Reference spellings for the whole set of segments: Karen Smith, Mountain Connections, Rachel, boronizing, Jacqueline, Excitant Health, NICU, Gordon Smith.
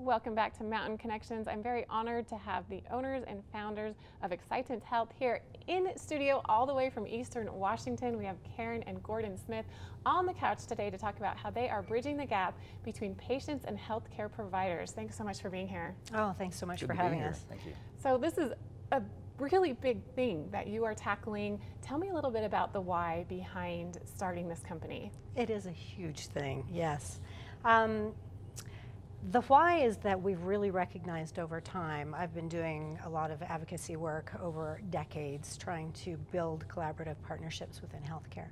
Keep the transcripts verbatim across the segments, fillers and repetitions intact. Welcome back to Mountain Connections. I'm very honored to have the owners and founders of Excitant Health here in studio all the way from Eastern Washington. We have Karen and Gordon Smith on the couch today to talk about how they are bridging the gap between patients and healthcare providers. Thanks so much for being here. Oh, thanks so much Good for having here. us. Thank you. So this is a really big thing that you are tackling. Tell me a little bit about the why behind starting this company. It is a huge thing, yes. Um, The why is that we've really recognized over time. I've been doing a lot of advocacy work over decades trying to build collaborative partnerships within healthcare.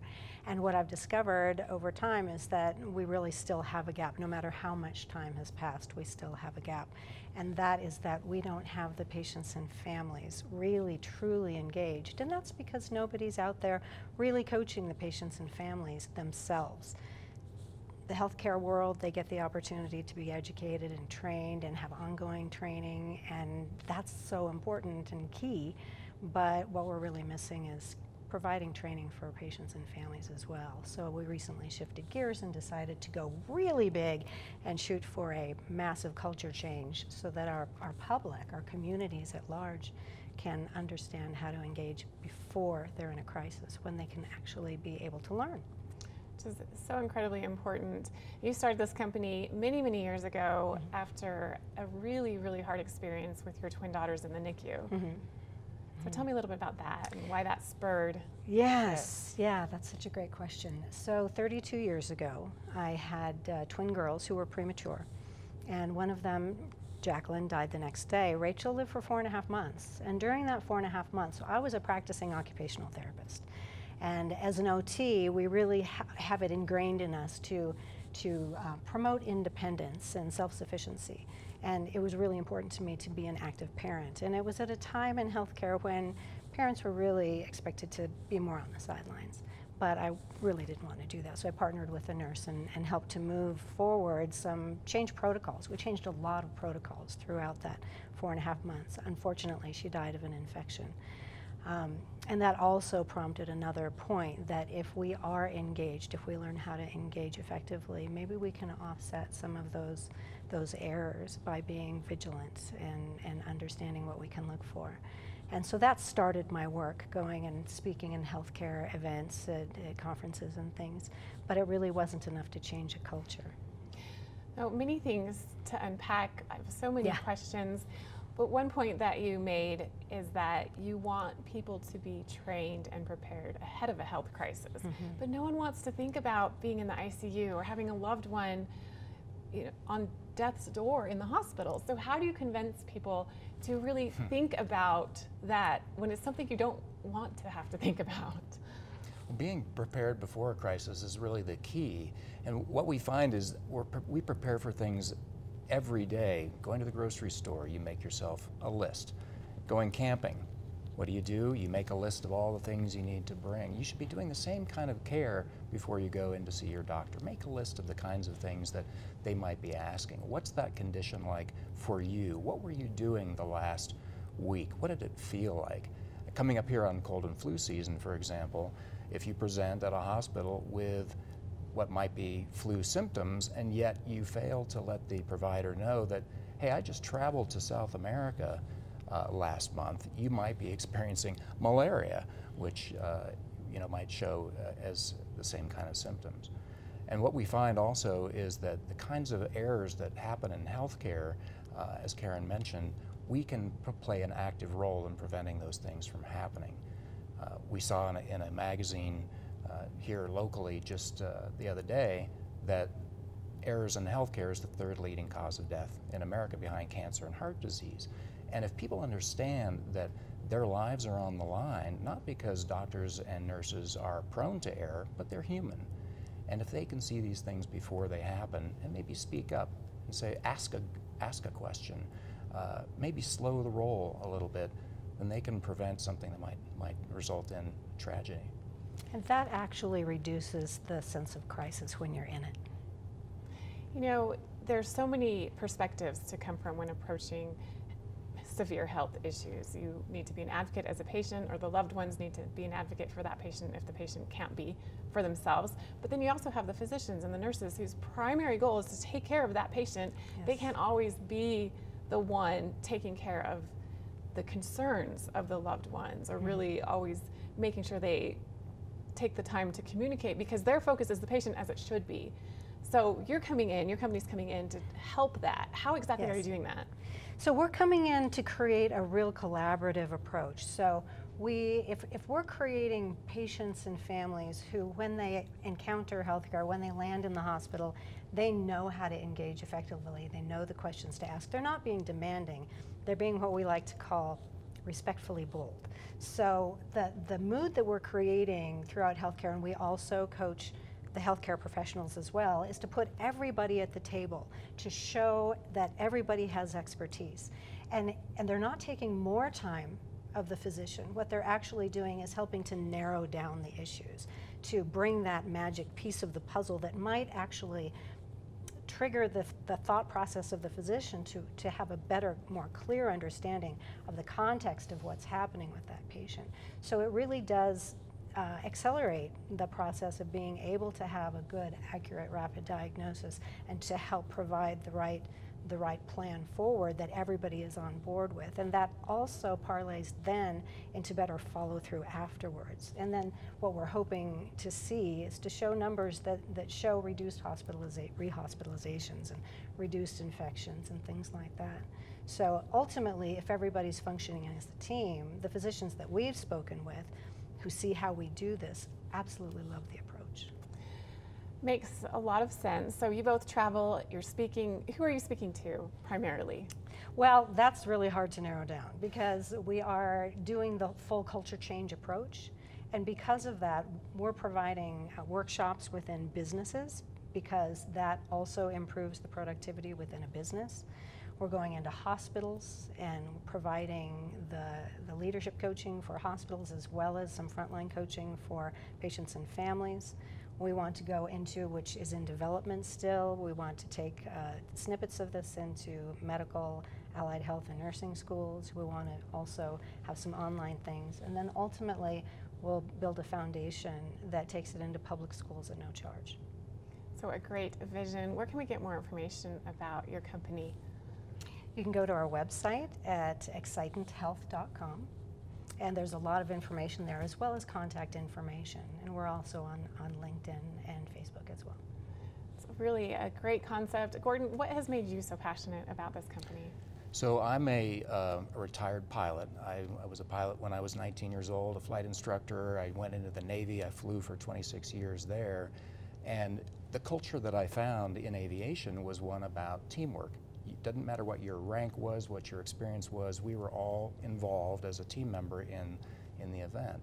And what I've discovered over time is that we really still have a gap. No matter how much time has passed, we still have a gap. And that is that we don't have the patients and families really truly engaged. And that's because nobody's out there really coaching the patients and families themselves. The healthcare world, they get the opportunity to be educated and trained and have ongoing training, and that's so important and key, but what we're really missing is providing training for patients and families as well. So we recently shifted gears and decided to go really big and shoot for a massive culture change so that our, our public, our communities at large, can understand how to engage before they're in a crisis, when they can actually be able to learn. Which is so incredibly important. You started this company many, many years ago mm-hmm. after a really, really hard experience with your twin daughters in the N I C U. Mm-hmm. So tell me a little bit about that and why that spurred. Yes, yeah, that's such a great question. So thirty-two years ago, I had uh, twin girls who were premature, and one of them, Jacqueline, died the next day. Rachel lived for four and a half months, and during that four and a half months, I was a practicing occupational therapist. And as an O T, we really ha have it ingrained in us to, to uh, promote independence and self-sufficiency. And it was really important to me to be an active parent. And it was at a time in healthcare when parents were really expected to be more on the sidelines. But I really didn't want to do that. So I partnered with a nurse and, and helped to move forward some change protocols. We changed a lot of protocols throughout that four and a half months. Unfortunately, she died of an infection. Um, and that also prompted another point, that if we are engaged, if we learn how to engage effectively, maybe we can offset some of those those errors by being vigilant and, and understanding what we can look for. And so that started my work, going and speaking in healthcare events, at, at conferences and things, but it really wasn't enough to change a culture. Oh, many things to unpack. I have so many yeah. questions. But one point that you made is that you want people to be trained and prepared ahead of a health crisis. Mm-hmm. But no one wants to think about being in the I C U or having a loved one, you know, on death's door in the hospital. So how do you convince people to really hmm. think about that when it's something you don't want to have to think about? Being prepared before a crisis is really the key. And what we find is we're, we prepare for things every day. Going to the grocery store, you make yourself a list. Going camping, what do you do? You make a list of all the things you need to bring. You should be doing the same kind of care before you go in to see your doctor. Make a list of the kinds of things that they might be asking. What's that condition like for you? What were you doing the last week? What did it feel like? Coming up here on cold and flu season, for example, if you present at a hospital with what might be flu symptoms, and yet you fail to let the provider know that, hey, I just traveled to South America uh, last month, you might be experiencing malaria, which uh, you know might show uh, as the same kind of symptoms. And what we find also is that the kinds of errors that happen in healthcare, uh, as Karen mentioned, we can play an active role in preventing those things from happening. Uh, we saw in a, in a magazine Uh, here locally just uh, the other day that errors in healthcare is the third leading cause of death in America, behind cancer and heart disease. And if people understand that their lives are on the line, not because doctors and nurses are prone to error, but they're human. And if they can see these things before they happen and maybe speak up and say, ask a, ask a question, uh, maybe slow the roll a little bit, then they can prevent something that might, might result in tragedy. And that actually reduces the sense of crisis when you're in it. You know, there's so many perspectives to come from when approaching severe health issues. You need to be an advocate as a patient, or the loved ones need to be an advocate for that patient if the patient can't be for themselves. But then you also have the physicians and the nurses whose primary goal is to take care of that patient. Yes. They can't always be the one taking care of the concerns of the loved ones, or mm-hmm. really always making sure they take the time to communicate, because their focus is the patient, as it should be. So you're coming in, your company's coming in to help that. How exactly yes. are you doing that? So we're coming in to create a real collaborative approach. So we, if, if we're creating patients and families who, when they encounter healthcare, when they land in the hospital, they know how to engage effectively. They know the questions to ask. They're not being demanding. They're being what we like to call respectfully bold. So the, the mood that we're creating throughout healthcare, and we also coach the healthcare professionals as well, is to put everybody at the table, to show that everybody has expertise. And, and they're not taking more time of the physician. What they're actually doing is helping to narrow down the issues, to bring that magic piece of the puzzle that might actually trigger the, the thought process of the physician to, to have a better, more clear understanding of the context of what's happening with that patient. So it really does Uh, accelerate the process of being able to have a good, accurate, rapid diagnosis, and to help provide the right, the right plan forward that everybody is on board with. And that also parlays then into better follow-through afterwards. And then what we're hoping to see is to show numbers that, that show reduced hospitaliza- rehospitalizations and reduced infections and things like that. So ultimately, if everybody's functioning as a team, the physicians that we've spoken with who see how we do this absolutely love the approach. Makes a lot of sense. So you both travel, you're speaking. Who are you speaking to primarily? Well, that's really hard to narrow down, because we are doing the full culture change approach. And because of that, we're providing uh, workshops within businesses, because that also improves the productivity within a business. We're going into hospitals and providing the, the leadership coaching for hospitals, as well as some frontline coaching for patients and families. We want to go into, which is in development still, we want to take uh, snippets of this into medical, allied health, and nursing schools. We want to also have some online things. And then ultimately, we'll build a foundation that takes it into public schools at no charge. So a great vision. Where can we get more information about your company? You can go to our website at excitant health dot com, and there's a lot of information there, as well as contact information. And we're also on, on LinkedIn and Facebook as well. It's really a great concept. Gordon, what has made you so passionate about this company? So I'm a, uh, a retired pilot. I, I was a pilot when I was nineteen years old, a flight instructor. I went into the Navy. I flew for twenty-six years there. And the culture that I found in aviation was one about teamwork. It doesn't matter what your rank was, what your experience was, we were all involved as a team member in, in the event.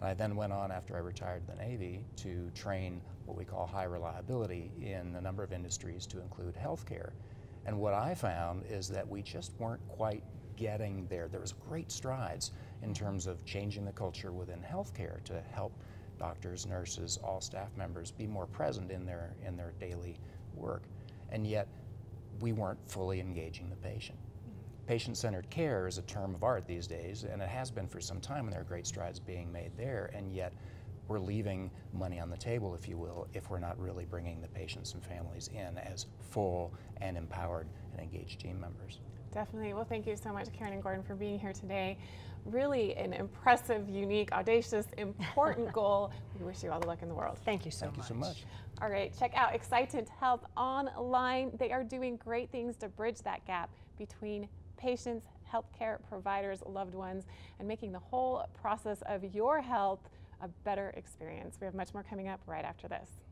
And I then went on, after I retired the Navy, to train what we call high reliability in a number of industries, to include healthcare. And what I found is that we just weren't quite getting there. There was great strides in terms of changing the culture within healthcare to help doctors, nurses, all staff members be more present in their, in their daily work. And yet, we weren't fully engaging the patient. Mm-hmm. Patient-centered care is a term of art these days, and it has been for some time, and there are great strides being made there, and yet we're leaving money on the table, if you will, if we're not really bringing the patients and families in as full and empowered and engaged team members. Definitely. Well, thank you so much, Karen and Gordon, for being here today. Really an impressive, unique, audacious, important goal. We wish you all the luck in the world. Thank you so much. Thank you so much. All right, check out Excitant Health online. They are doing great things to bridge that gap between patients, healthcare providers, loved ones, and making the whole process of your health a better experience. We have much more coming up right after this.